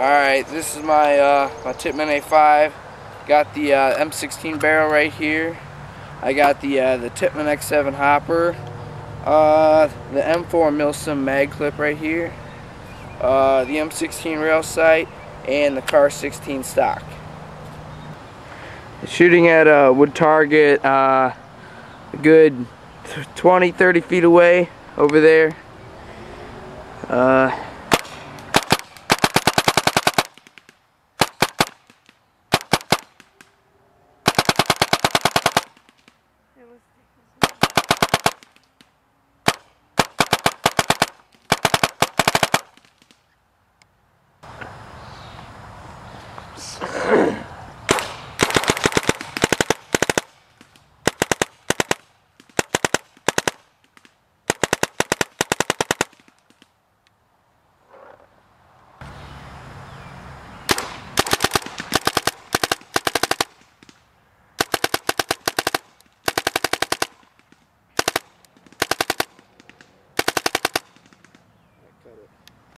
Alright, this is my my Tippmann A5. Got the M16 barrel right here. I got the Tippmann X7 hopper, the M4 MilSim mag clip right here, the M16 rail sight, and the Car16 stock. Shooting at a wood target a good 20-30 feet away over there.